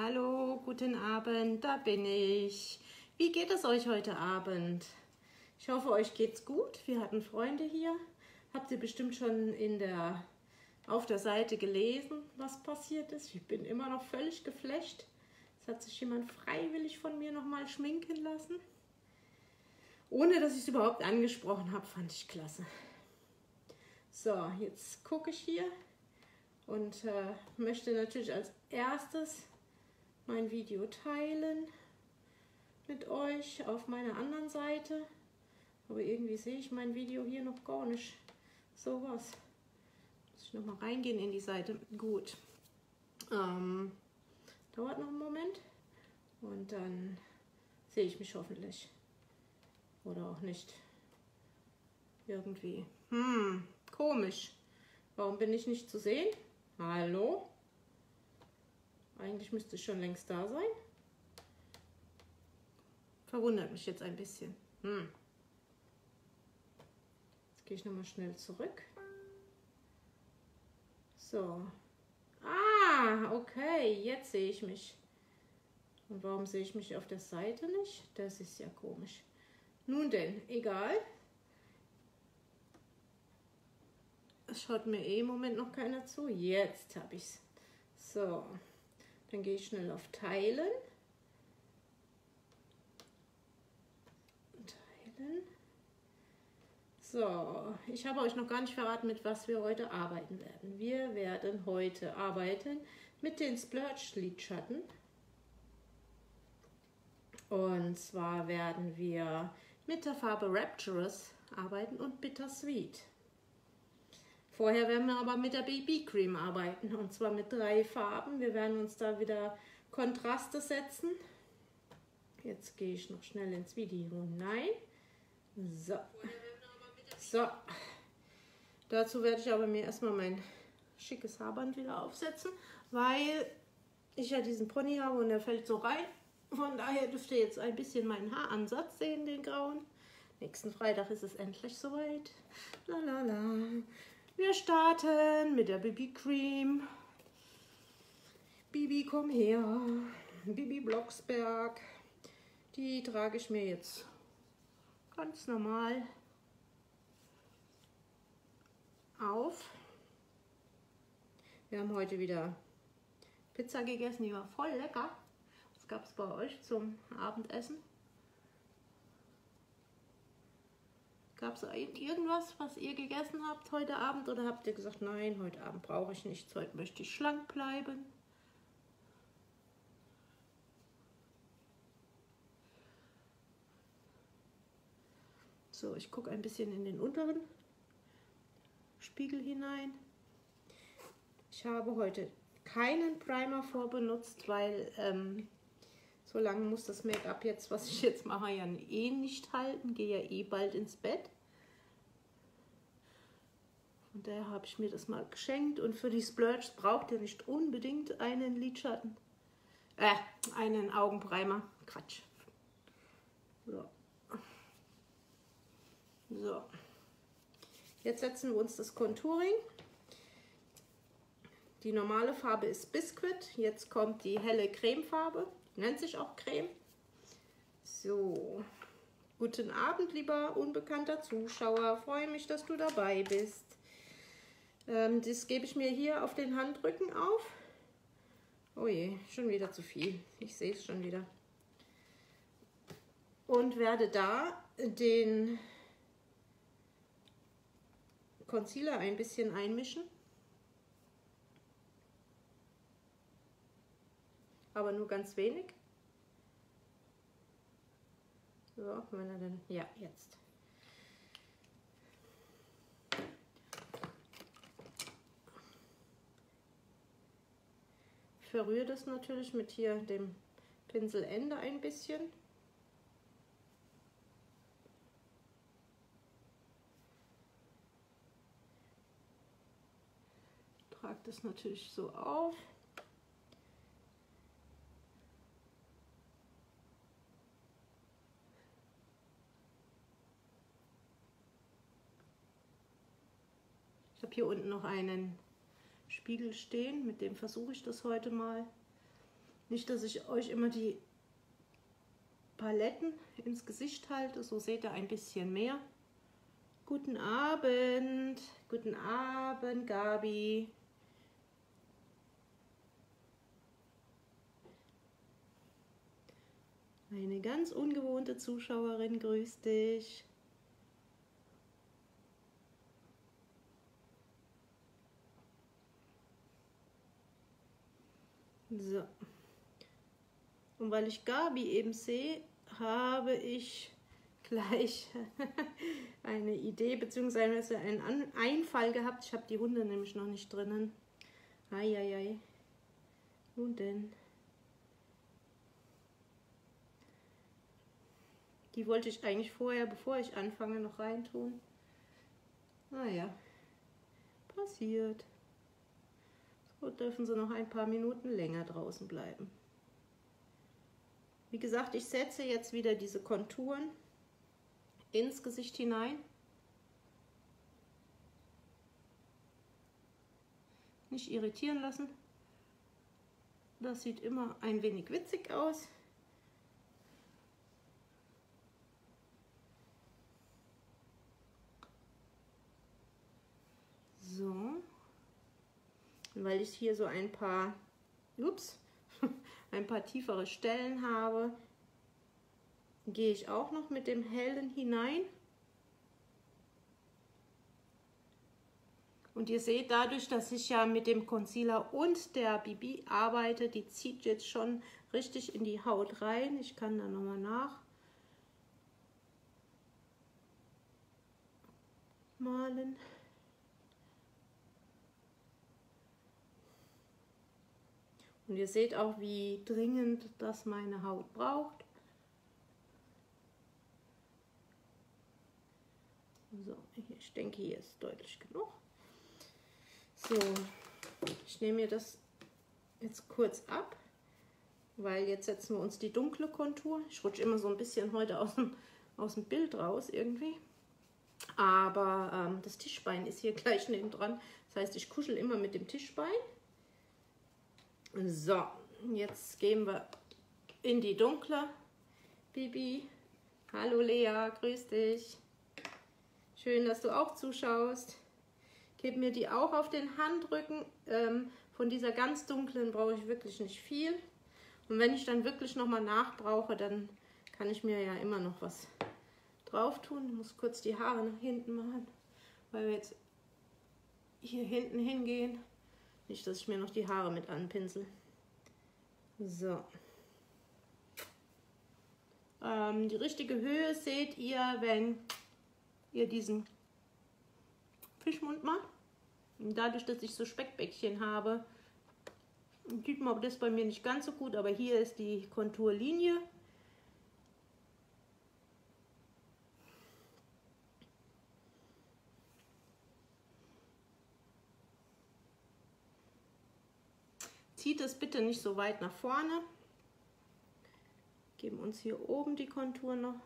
Hallo, guten Abend, da bin ich. Wie geht es euch heute Abend? Ich hoffe, euch geht's gut. Wir hatten Freunde hier. Habt ihr bestimmt schon auf der Seite gelesen, was passiert ist. Ich bin immer noch völlig geflasht. Es hat sich jemand freiwillig von mir nochmal schminken lassen. Ohne, dass ich es überhaupt angesprochen habe, fand ich klasse. So, jetzt gucke ich hier und möchte natürlich als erstes mein Video teilen mit euch auf meiner anderen Seite. Aber irgendwie sehe ich mein Video hier noch gar nicht. So was. Muss ich nochmal reingehen in die Seite. Gut. Dauert noch einen Moment. Und dann sehe ich mich hoffentlich. Oder auch nicht. Irgendwie. Komisch. Warum bin ich nicht zu sehen? Hallo? Eigentlich müsste ich schon längst da sein. Verwundert mich jetzt ein bisschen. Jetzt gehe ich nochmal schnell zurück. So. Ah, okay. Jetzt sehe ich mich. Und warum sehe ich mich auf der Seite nicht? Das ist ja komisch. Nun denn, egal. Das schaut mir eh im Moment noch keiner zu. Jetzt habe ich es. So. Dann gehe ich schnell auf Teilen. Teilen. So, ich habe euch noch gar nicht verraten, mit was wir heute arbeiten werden. Wir werden heute arbeiten mit den Splurge-Lidschatten. Und zwar werden wir mit der Farbe Rapturous arbeiten und Bittersweet. Vorher werden wir aber mit der BB Creme arbeiten, und zwar mit 3 Farben. Wir werden uns da wieder Kontraste setzen. Jetzt gehe ich noch schnell ins Video hinein. So. Dazu werde ich aber mir erstmal mein schickes Haarband wieder aufsetzen, weil ich ja diesen Pony habe und der fällt so rein. Von daher dürft ihr jetzt ein bisschen meinen Haaransatz sehen, den grauen. Nächsten Freitag ist es endlich soweit. Lalala. Wir starten mit der BB Creme. Bibi, komm her. BB Blocksberg. Die trage ich mir jetzt ganz normal auf. Wir haben heute wieder Pizza gegessen, die war voll lecker. Was gab es bei euch zum Abendessen? Gab es irgendwas, was ihr gegessen habt heute Abend? Oder habt ihr gesagt, nein, heute Abend brauche ich nichts, heute möchte ich schlank bleiben? So, ich gucke ein bisschen in den unteren Spiegel hinein. Ich habe heute keinen Primer vorbenutzt, weil so lange muss das Make-up jetzt, was ich jetzt mache, ja eh nicht halten. Gehe ja eh bald ins Bett. Von daher habe ich mir das mal geschenkt. Und für die Splurges braucht ihr nicht unbedingt einen Lidschatten. Einen Augenprimer. Quatsch. So. Jetzt setzen wir uns das Contouring. Die normale Farbe ist Biscuit. Jetzt kommt die helle Cremefarbe. Nennt sich auch Creme. So, guten Abend, lieber unbekannter Zuschauer. Freue mich, dass du dabei bist. Das gebe ich mir hier auf den Handrücken auf. Oh je, schon wieder zu viel. Ich sehe es schon wieder. Und werde da den Concealer ein bisschen einmischen. Aber nur ganz wenig. So, wenn er denn. Ja, jetzt. Ich verrühre das natürlich mit hier dem Pinselende ein bisschen. Trage das natürlich so auf. Ich habe hier unten noch einen Spiegel stehen, mit dem versuche ich das heute mal. Nicht, dass ich euch immer die Paletten ins Gesicht halte, so seht ihr ein bisschen mehr. Guten Abend Gabi. Eine ganz ungewohnte Zuschauerin, grüß dich. So. Und weil ich Gabi eben sehe, habe ich gleich eine Idee bzw. einen Einfall gehabt. Ich habe die Hunde nämlich noch nicht drinnen. Eieiei. Nun denn. Die wollte ich eigentlich vorher, bevor ich anfange, noch reintun. Naja, passiert. So dürfen sie noch ein paar Minuten länger draußen bleiben. Wie gesagt, ich setze jetzt wieder diese Konturen ins Gesicht hinein. Nicht irritieren lassen. Das sieht immer ein wenig witzig aus. So. Weil ich hier so ein paar, ups, ein paar tiefere Stellen habe, gehe ich auch noch mit dem hellen hinein. Und ihr seht, dadurch, dass ich ja mit dem Concealer und der BB arbeite, die zieht jetzt schon richtig in die Haut rein. Ich kann da nochmal nachmalen. Und ihr seht auch, wie dringend das meine Haut braucht. So, ich denke, hier ist deutlich genug. So, ich nehme mir das jetzt kurz ab, weil jetzt setzen wir uns die dunkle Kontur. Ich rutsche immer so ein bisschen heute aus dem Bild raus irgendwie. Aber das Tischbein ist hier gleich nebendran. Das heißt, ich kuschel immer mit dem Tischbein. So, jetzt gehen wir in die dunkle BB. Hallo Lea, grüß dich. Schön, dass du auch zuschaust. Gib mir die auch auf den Handrücken. Von dieser ganz dunklen brauche ich wirklich nicht viel. Und wenn ich dann wirklich nochmal nachbrauche, dann kann ich mir ja immer noch was drauf tun. Ich muss kurz die Haare nach hinten machen, weil wir jetzt hier hinten hingehen. Nicht, dass ich mir noch die Haare mit anpinsel. So. Die richtige Höhe seht ihr, wenn ihr diesen Fischmund macht. Und dadurch, dass ich so Speckbäckchen habe, sieht man das bei mir nicht ganz so gut. Aber hier ist die Konturlinie. Zieht es bitte nicht so weit nach vorne. Geben uns hier oben die Kontur noch.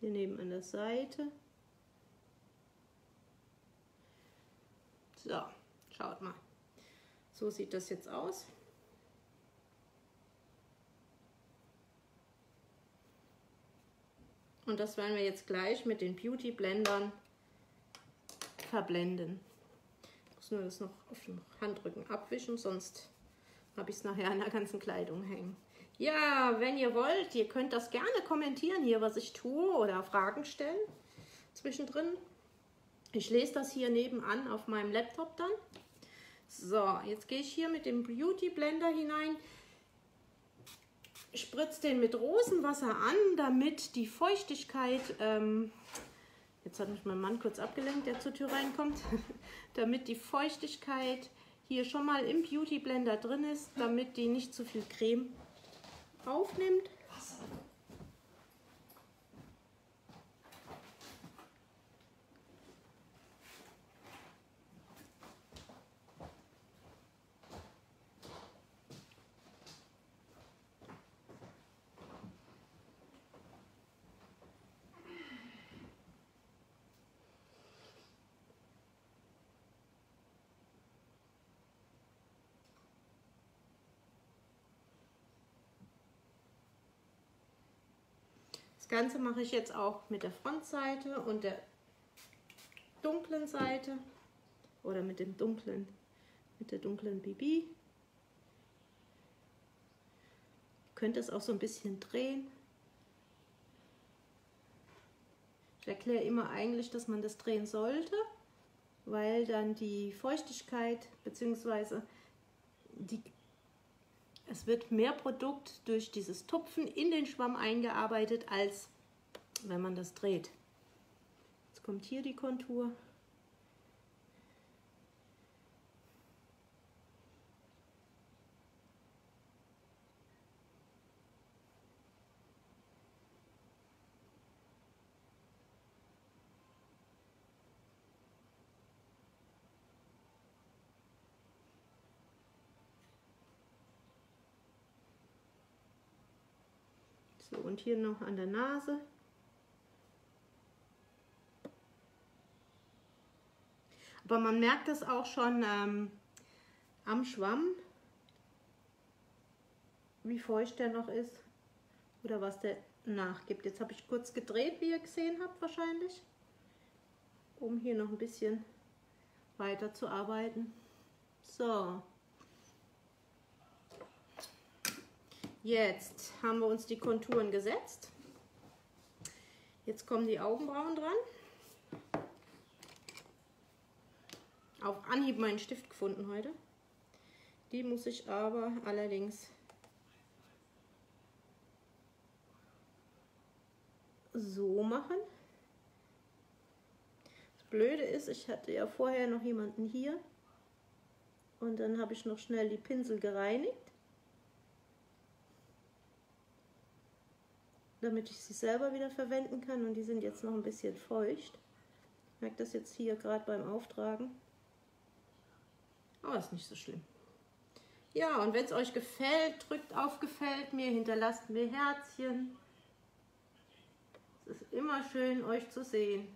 Hier neben an der Seite. So, schaut mal. So sieht das jetzt aus. Und das werden wir jetzt gleich mit den Beauty Blendern verblenden. Ich muss nur das noch auf dem Handrücken abwischen, sonst habe ich es nachher an der ganzen Kleidung hängen. Ja, wenn ihr wollt, ihr könnt das gerne kommentieren hier, was ich tue oder Fragen stellen zwischendrin. Ich lese das hier nebenan auf meinem Laptop dann. So, jetzt gehe ich hier mit dem Beauty Blender hinein. Ich spritze den mit Rosenwasser an, damit die Feuchtigkeit, jetzt hat mich mein Mann kurz abgelenkt, der zur Tür reinkommt, damit die Feuchtigkeit hier schon mal im Beauty Blender drin ist, damit die nicht zu viel Creme aufnimmt. Das Ganze mache ich jetzt auch mit der Frontseite und der dunklen Seite oder mit der dunklen BB. Könnt es auch so ein bisschen drehen. Ich erkläre immer eigentlich, dass man das drehen sollte, weil dann die Feuchtigkeit bzw. es wird mehr Produkt durch dieses Tupfen in den Schwamm eingearbeitet, als wenn man das dreht. Jetzt kommt hier die Kontur. So, und hier noch an der Nase. Aber man merkt das auch schon am Schwamm, wie feucht der noch ist oder was der nachgibt. Jetzt habe ich kurz gedreht, wie ihr gesehen habt wahrscheinlich, um hier noch ein bisschen weiter zu arbeiten. So. Jetzt haben wir uns die Konturen gesetzt. Jetzt kommen die Augenbrauen dran. Auf Anhieb meinen Stift gefunden heute. Die muss ich aber allerdings so machen. Das Blöde ist, ich hatte ja vorher noch jemanden hier und dann habe ich noch schnell die Pinsel gereinigt, damit ich sie selber wieder verwenden kann, und die sind jetzt noch ein bisschen feucht. Ich merke das jetzt hier gerade beim Auftragen. Aber ist nicht so schlimm. Ja, und wenn es euch gefällt, drückt auf Gefällt mir, hinterlasst mir Herzchen. Es ist immer schön, euch zu sehen.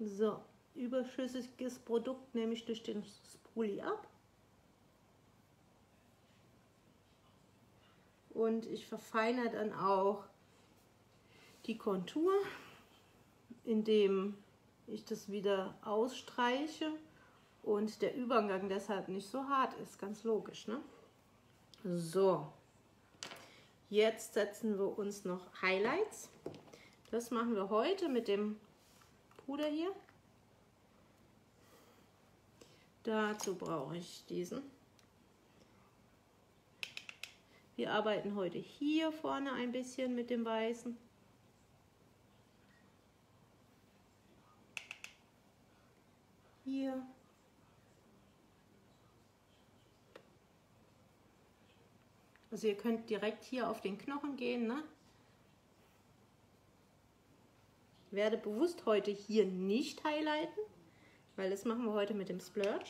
So, überschüssiges Produkt nehme ich durch den Spoolie ab. Und ich verfeinere dann auch die Kontur, indem ich das wieder ausstreiche und der Übergang deshalb nicht so hart ist. Ganz logisch, ne? So, jetzt setzen wir uns noch Highlights. Das machen wir heute mit dem Puder hier. Dazu brauche ich diesen. Wir arbeiten heute hier vorne ein bisschen mit dem Weißen. Hier. Also ihr könnt direkt hier auf den Knochen gehen, ne? Ich werde bewusst heute hier nicht highlighten, weil das machen wir heute mit dem Splurge.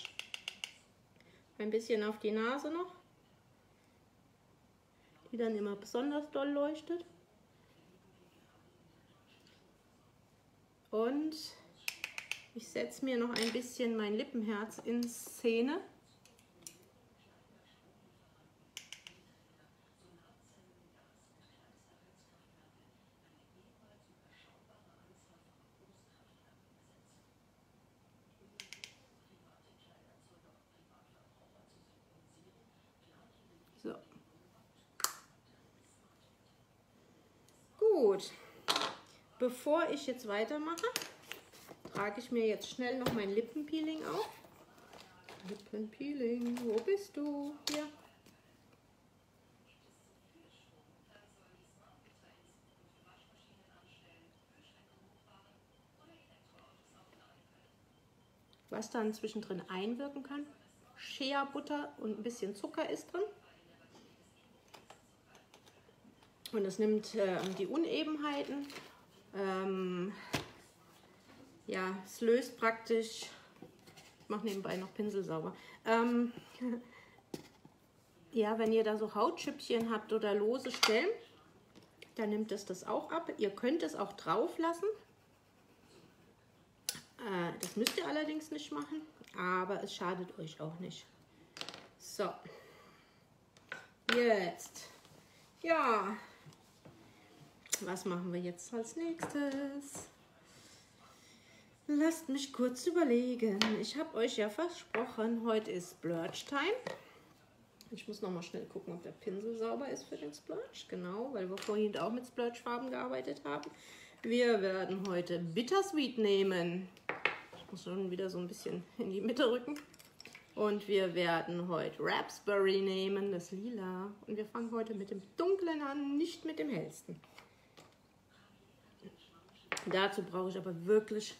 Ein bisschen auf die Nase noch, die dann immer besonders doll leuchtet. Und ich setze mir noch ein bisschen mein Lippenherz in Szene. Gut, bevor ich jetzt weitermache, trage ich mir jetzt schnell noch mein Lippenpeeling auf. Lippenpeeling, wo bist du? Hier. Was dann zwischendrin einwirken kann. Shea Butter und ein bisschen Zucker ist drin. Und das nimmt die Unebenheiten, ja, es löst praktisch, ich mache nebenbei noch Pinsel sauber, Ja, wenn ihr da so Hautschüppchen habt oder lose Stellen, dann nimmt es das auch ab. Ihr könnt es auch drauf lassen. Das müsst ihr allerdings nicht machen, aber es schadet euch auch nicht. So, jetzt, ja, was machen wir jetzt als nächstes? Lasst mich kurz überlegen. Ich habe euch ja versprochen, heute ist Splurge-Time. Ich muss nochmal schnell gucken, ob der Pinsel sauber ist für den Splurge. Genau, weil wir vorhin auch mit Splurge-Farben gearbeitet haben. Wir werden heute Bittersweet nehmen. Ich muss schon wieder so ein bisschen in die Mitte rücken. Und wir werden heute Raspberry nehmen, das Lila. Und wir fangen heute mit dem Dunklen an, nicht mit dem Hellsten. Dazu brauche ich aber wirklich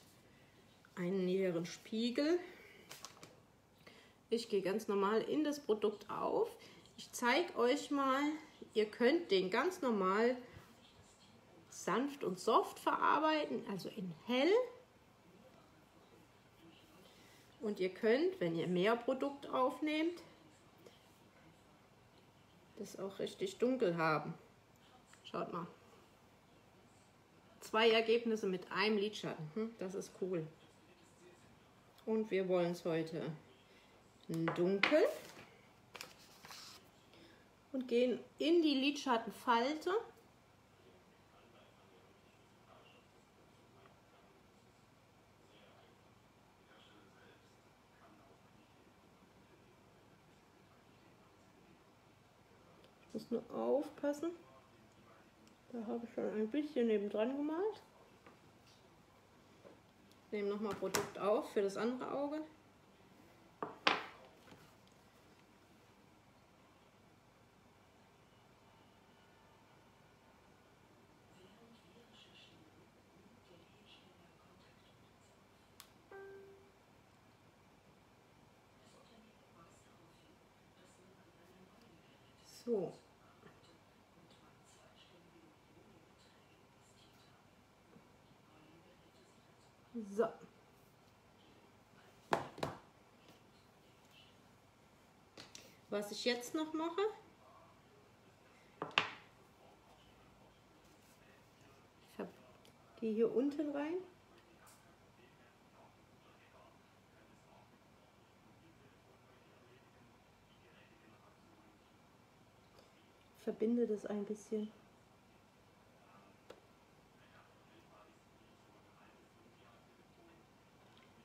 einen näheren Spiegel. Ich gehe ganz normal in das Produkt auf. Ich zeige euch mal, ihr könnt den ganz normal sanft und soft verarbeiten, also in hell. Und ihr könnt, wenn ihr mehr Produkt aufnehmt, das auch richtig dunkel haben. Schaut mal. 2 Ergebnisse mit einem Lidschatten. Das ist cool. Und wir wollen es heute dunkel und gehen in die Lidschattenfalte . Ich muss nur aufpassen, da habe ich schon ein bisschen nebendran gemalt. Ich nehme nochmal Produkt auf für das andere Auge. So. So. Was ich jetzt noch mache, ich gehe hier unten rein. Verbinde das ein bisschen.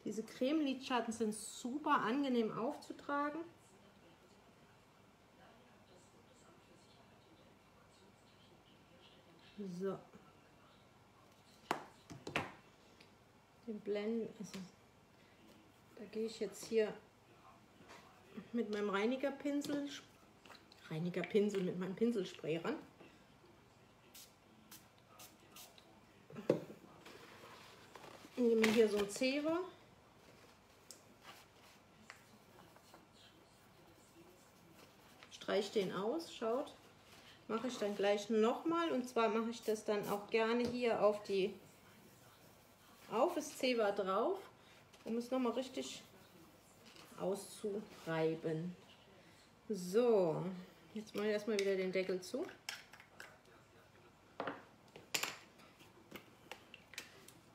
Diese Creme-Lidschatten sind super angenehm aufzutragen. So. Den Blenden, also da gehe ich jetzt hier mit meinem Pinselspray ran. Ich nehme hier so ein Zewa. Streiche den aus, schaut. Mache ich dann gleich nochmal, und zwar mache ich das dann auch gerne hier auf das Zewa drauf, um es nochmal richtig auszureiben. So. Jetzt mache ich erstmal wieder den Deckel zu.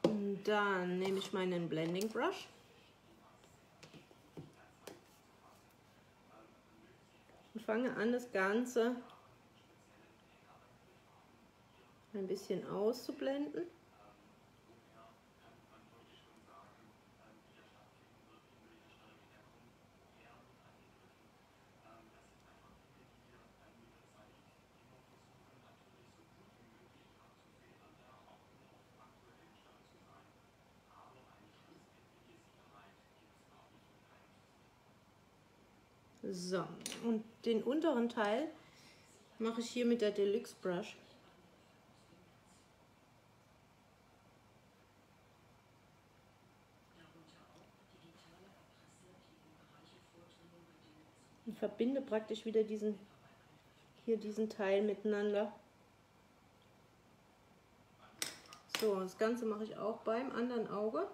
Und dann nehme ich meinen Blending Brush und fange an, das Ganze ein bisschen auszublenden. So, und den unteren Teil mache ich hier mit der Deluxe Brush. Und verbinde praktisch wieder diesen Teil miteinander. So, das Ganze mache ich auch beim anderen Auge.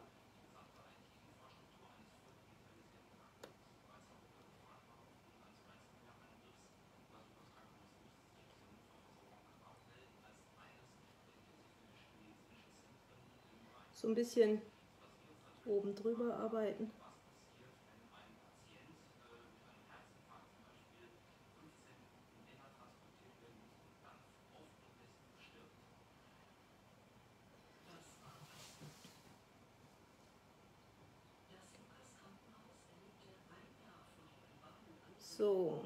so ein bisschen oben drüber arbeiten. So,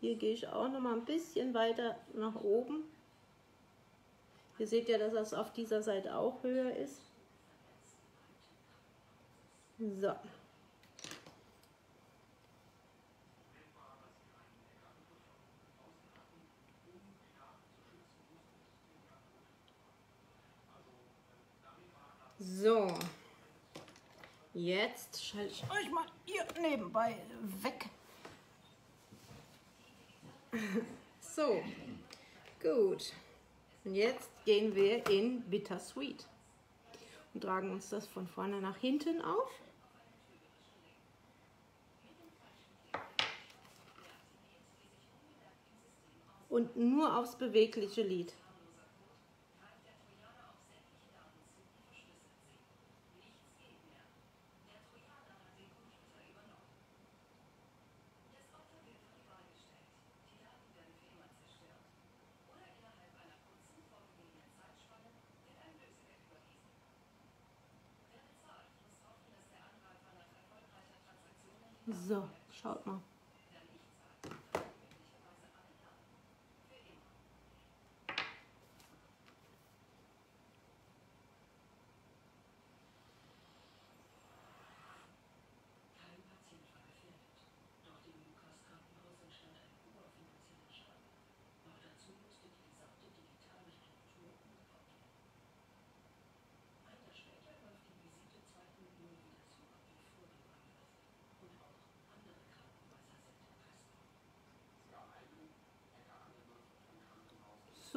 hier gehe ich auch noch mal ein bisschen weiter nach oben. Ihr seht ja, dass das auf dieser Seite auch höher ist. So. So. Jetzt schalte ich euch mal hier nebenbei weg. So, gut. Und jetzt gehen wir in Bittersweet und tragen uns das von vorne nach hinten auf. Und nur aufs bewegliche Lid. So, schaut mal.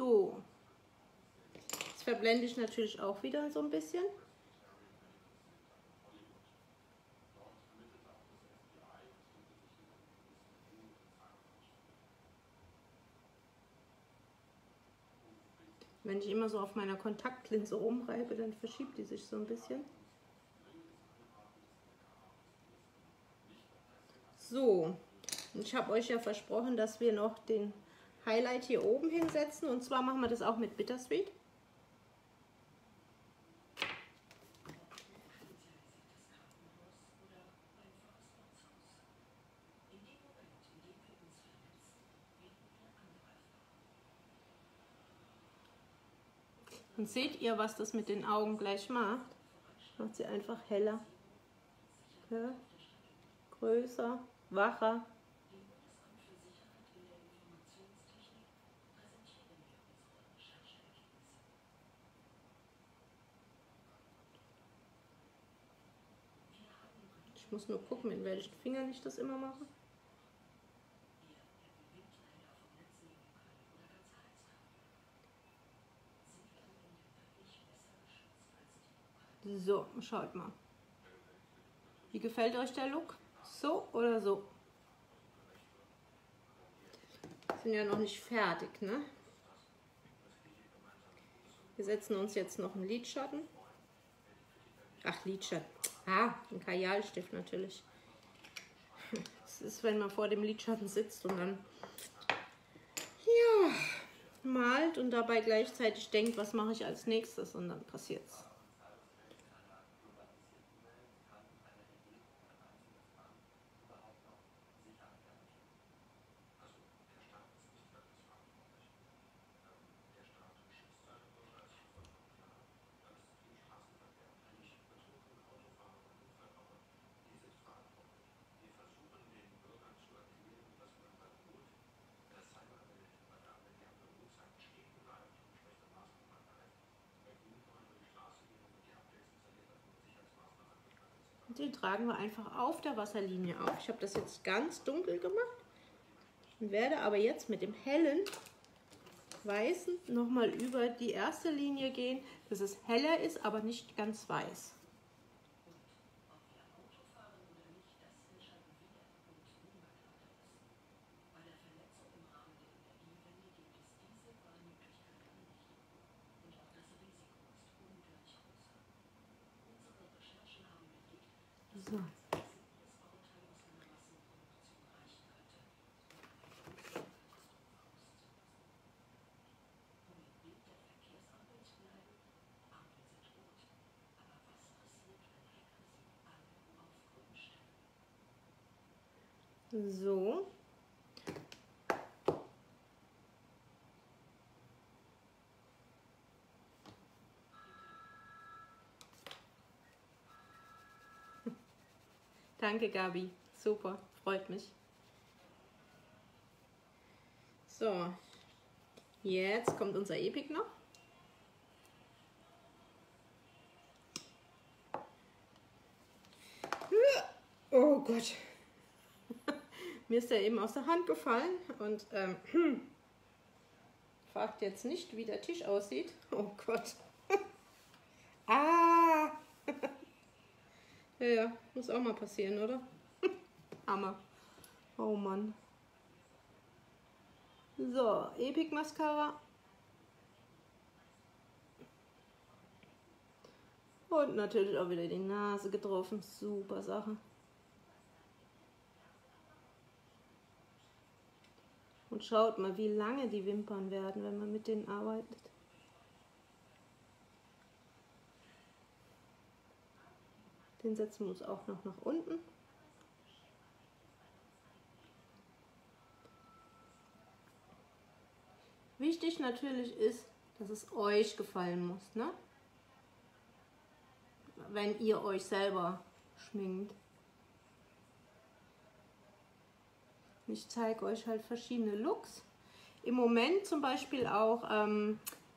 So, jetzt verblende ich natürlich auch wieder so ein bisschen. Wenn ich immer so auf meiner Kontaktlinse rumreibe, dann verschiebt die sich so ein bisschen. So, ich habe euch ja versprochen, dass wir noch den Highlight hier oben hinsetzen, und zwar machen wir das auch mit Bittersweet. Und seht ihr, was das mit den Augen gleich macht? Macht sie einfach heller, ja, größer, wacher. Ich muss nur gucken, mit welchen Fingern ich das immer mache. So, schaut mal. Wie gefällt euch der Look? So oder so? Sind ja noch nicht fertig, ne? Wir setzen uns jetzt noch einen Lidschatten. Ach, Lidschatten. Ah, ein Kajalstift natürlich. Das ist, wenn man vor dem Lidschatten sitzt und dann ja, malt und dabei gleichzeitig denkt, was mache ich als nächstes, und dann passiert's. Den tragen wir einfach auf der Wasserlinie auf. Ich habe das jetzt ganz dunkel gemacht und werde aber jetzt mit dem hellen Weißen nochmal über die erste Linie gehen, dass es heller ist, aber nicht ganz weiß. So. So. Danke, Gabi. Super, freut mich. So, jetzt kommt unser Epic noch. Oh Gott. Mir ist der eben aus der Hand gefallen und fragt jetzt nicht, wie der Tisch aussieht. Oh Gott. Ah! Ja, muss auch mal passieren, oder? Hammer. Oh Mann. So, Epic Mascara. Und natürlich auch wieder die Nase getroffen. Super Sache. Und schaut mal, wie lange die Wimpern werden, wenn man mit denen arbeitet. Den setzen wir uns auch noch nach unten. Wichtig natürlich ist, dass es euch gefallen muss, ne? Wenn ihr euch selber schminkt. Ich zeige euch halt verschiedene Looks. Im Moment zum Beispiel auch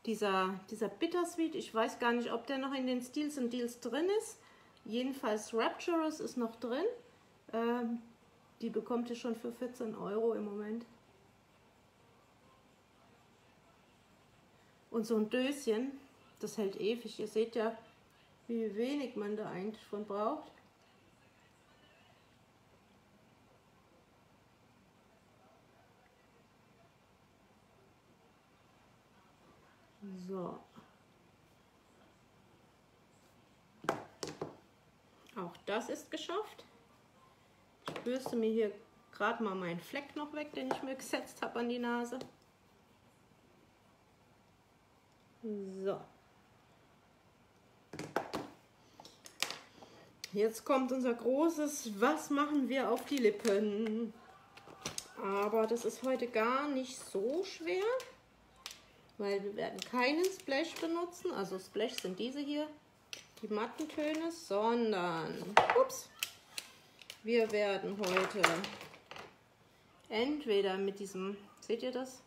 dieser Bittersweet. Ich weiß gar nicht, ob der noch in den Steals und Deals drin ist. Jedenfalls Rapturous ist noch drin. Die bekommt ihr schon für 14 € im Moment. Und so ein Döschen, das hält ewig. Ihr seht ja, wie wenig man da eigentlich von braucht. So. Auch das ist geschafft. Ich bürste mir hier gerade mal meinen Fleck noch weg, den ich mir gesetzt habe an die Nase. So. Jetzt kommt unser großes, was machen wir auf die Lippen? Aber das ist heute gar nicht so schwer. Weil wir werden keinen Splash benutzen, also Splash sind diese hier, die matten Töne, sondern, ups, wir werden heute entweder mit diesem, seht ihr das?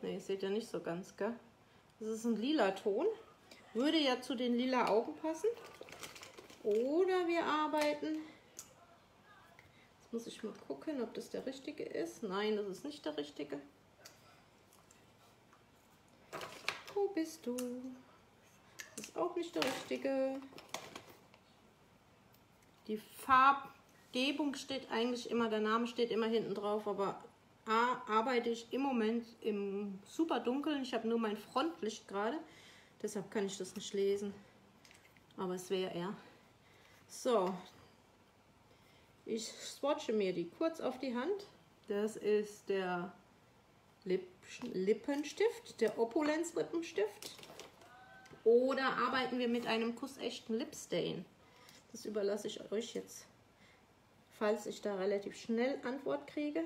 Ne, seht ihr nicht so ganz, gell? Das ist ein lila Ton, würde ja zu den lila Augen passen. Oder wir arbeiten, jetzt muss ich mal gucken, ob das der richtige ist. Nein, das ist nicht der richtige. Bist du? Das ist auch nicht der richtige. Die Farbgebung steht eigentlich immer, der Name steht immer hinten drauf, aber arbeite ich im Moment im super Dunkeln. Ich habe nur mein Frontlicht gerade, deshalb kann ich das nicht lesen. Aber es wäre er. So, ich swatche mir die kurz auf die Hand. Das ist der Lippenstift, der Opulenz Lippenstift, oder arbeiten wir mit einem kussechten Lipstain? Das überlasse ich euch jetzt, falls ich da relativ schnell Antwort kriege.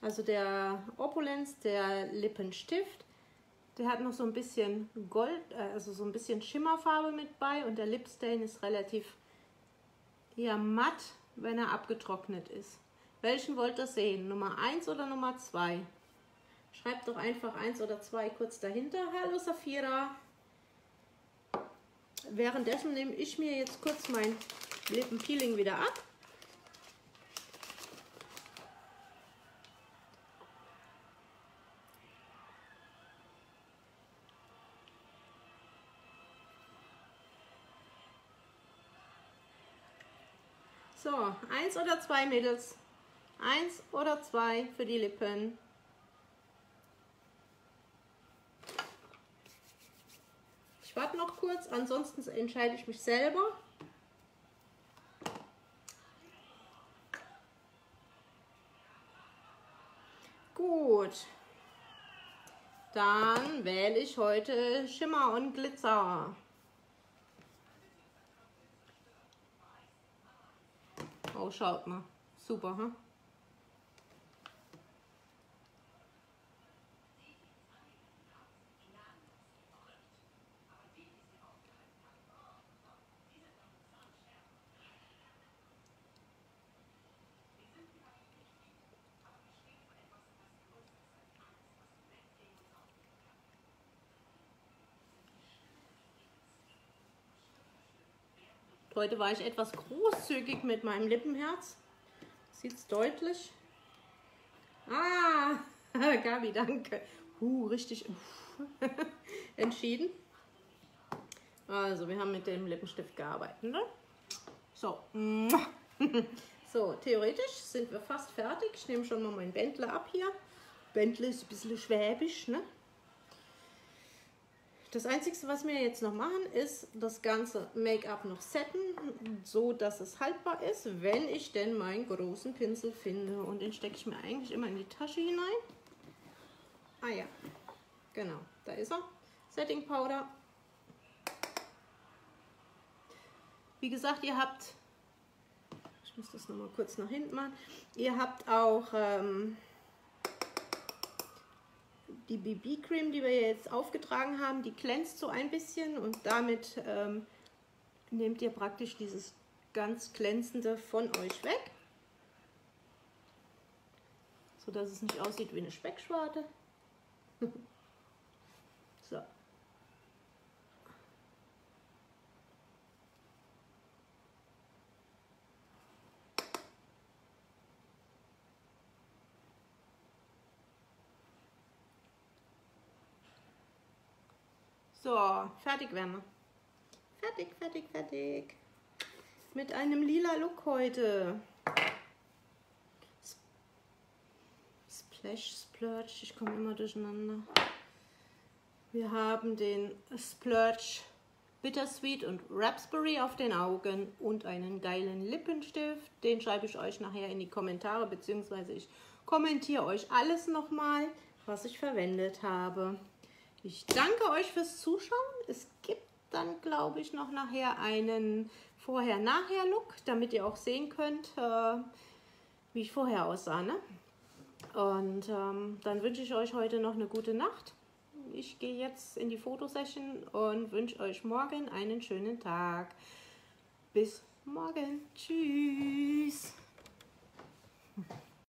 Also der Opulenz, der Lippenstift, der hat noch so ein bisschen Gold, also so ein bisschen Schimmerfarbe mit bei, und der Lipstain ist relativ eher matt, wenn er abgetrocknet ist. Welchen wollt ihr sehen? Nummer 1 oder Nummer 2? Schreibt doch einfach 1 oder 2 kurz dahinter. Hallo Safira. Währenddessen nehme ich mir jetzt kurz mein Lippenpeeling wieder ab. So, 1 oder 2 Mädels. 1 oder 2 für die Lippen. Ich warte noch kurz, ansonsten entscheide ich mich selber. Gut. Dann wähle ich heute Schimmer und Glitzer. Oh, schaut mal. Super, hm? Heute war ich etwas großzügig mit meinem Lippenherz. Sieht es deutlich. Ah, Gabi, danke. Richtig entschieden. Also, wir haben mit dem Lippenstift gearbeitet. Ne? So. So, theoretisch sind wir fast fertig. Ich nehme schon mal mein Bentley ab hier. Bentley ist ein bisschen schwäbisch, ne? Das Einzige, was wir jetzt noch machen, ist das ganze Make-up noch setten, so dass es haltbar ist, wenn ich denn meinen großen Pinsel finde. Und den stecke ich mir eigentlich immer in die Tasche hinein. Ah ja, genau, da ist er. Setting Powder. Wie gesagt, ihr habt, ich muss das nochmal kurz nach hinten machen, ihr habt auch die BB Creme, die wir jetzt aufgetragen haben, die glänzt so ein bisschen und damit nehmt ihr praktisch dieses ganz glänzende von euch weg, so dass es nicht aussieht wie eine Speckschwarte. So. So, fertig werden wir. Fertig, fertig, fertig. Mit einem lila Look heute. Splash, Splurge, ich komme immer durcheinander. Wir haben den Splurge Bittersweet und Raspberry auf den Augen und einen geilen Lippenstift. Den schreibe ich euch nachher in die Kommentare, beziehungsweise ich kommentiere euch alles nochmal, was ich verwendet habe. Ich danke euch fürs Zuschauen. Es gibt dann, glaube ich, noch nachher einen Vorher-Nachher-Look, damit ihr auch sehen könnt, wie ich vorher aussah. Ne? Und dann wünsche ich euch heute noch eine gute Nacht. Ich gehe jetzt in die Fotosession und wünsche euch morgen einen schönen Tag. Bis morgen. Tschüss.